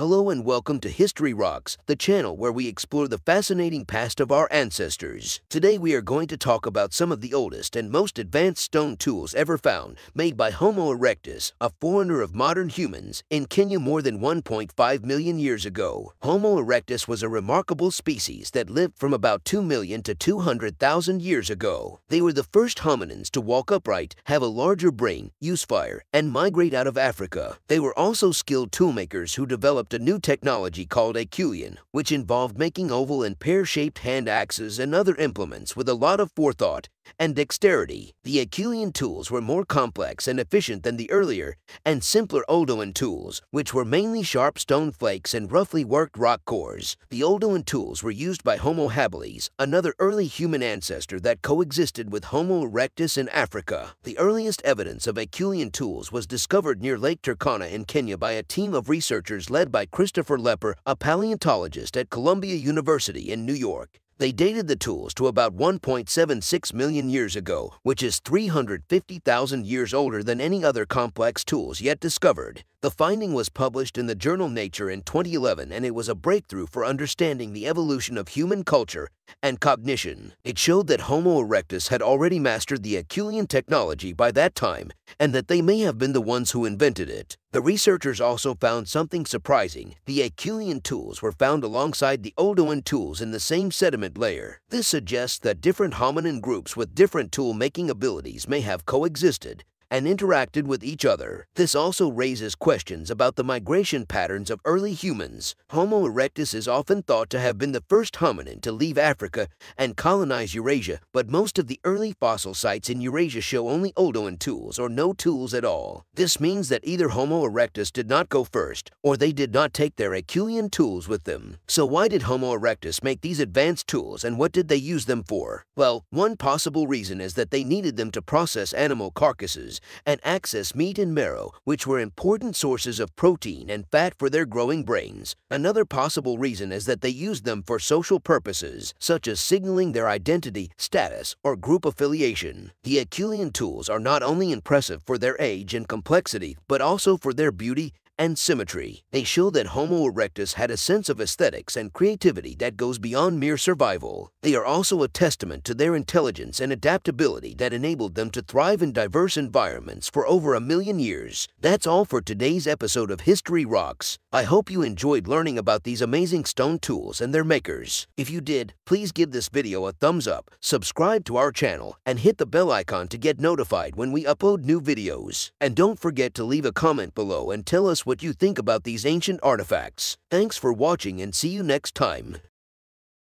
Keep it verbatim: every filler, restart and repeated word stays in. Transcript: Hello and welcome to History Rocks, the channel where we explore the fascinating past of our ancestors. Today we are going to talk about some of the oldest and most advanced stone tools ever found, made by Homo erectus, a forerunner of modern humans, in Kenya more than one point five million years ago. Homo erectus was a remarkable species that lived from about two million to two hundred thousand years ago. They were the first hominins to walk upright, have a larger brain, use fire, and migrate out of Africa. They were also skilled toolmakers who developed a new technology called Acheulean, which involved making oval and pear-shaped hand axes and other implements with a lot of forethought and dexterity. The Acheulean tools were more complex and efficient than the earlier and simpler Oldowan tools, which were mainly sharp stone flakes and roughly worked rock cores. The Oldowan tools were used by Homo habilis, another early human ancestor that coexisted with Homo erectus in Africa. The earliest evidence of Acheulean tools was discovered near Lake Turkana in Kenya by a team of researchers led by Christopher Leakey, a paleontologist at Columbia University in New York. They dated the tools to about one point seven six million years ago, which is three hundred fifty thousand years older than any other complex tools yet discovered. The finding was published in the journal Nature in twenty eleven, and it was a breakthrough for understanding the evolution of human culture and cognition. It showed that Homo erectus had already mastered the Acheulean technology by that time, and that they may have been the ones who invented it. The researchers also found something surprising. The Acheulean tools were found alongside the Oldowan tools in the same sediment layer. This suggests that different hominin groups with different tool-making abilities may have coexisted and interacted with each other. This also raises questions about the migration patterns of early humans. Homo erectus is often thought to have been the first hominin to leave Africa and colonize Eurasia, but most of the early fossil sites in Eurasia show only Oldowan tools or no tools at all. This means that either Homo erectus did not go first, or they did not take their Acheulean tools with them. So why did Homo erectus make these advanced tools, and what did they use them for? Well, one possible reason is that they needed them to process animal carcasses and access meat and marrow, which were important sources of protein and fat for their growing brains. Another possible reason is that they used them for social purposes, such as signaling their identity, status, or group affiliation. The Acheulean tools are not only impressive for their age and complexity, but also for their beauty and symmetry. They show that Homo erectus had a sense of aesthetics and creativity that goes beyond mere survival. They are also a testament to their intelligence and adaptability that enabled them to thrive in diverse environments for over a million years. That's all for today's episode of History Rocks. I hope you enjoyed learning about these amazing stone tools and their makers. If you did, please give this video a thumbs up, subscribe to our channel, and hit the bell icon to get notified when we upload new videos. And don't forget to leave a comment below and tell us what you think about these ancient artifacts. Thanks for watching, and see you next time.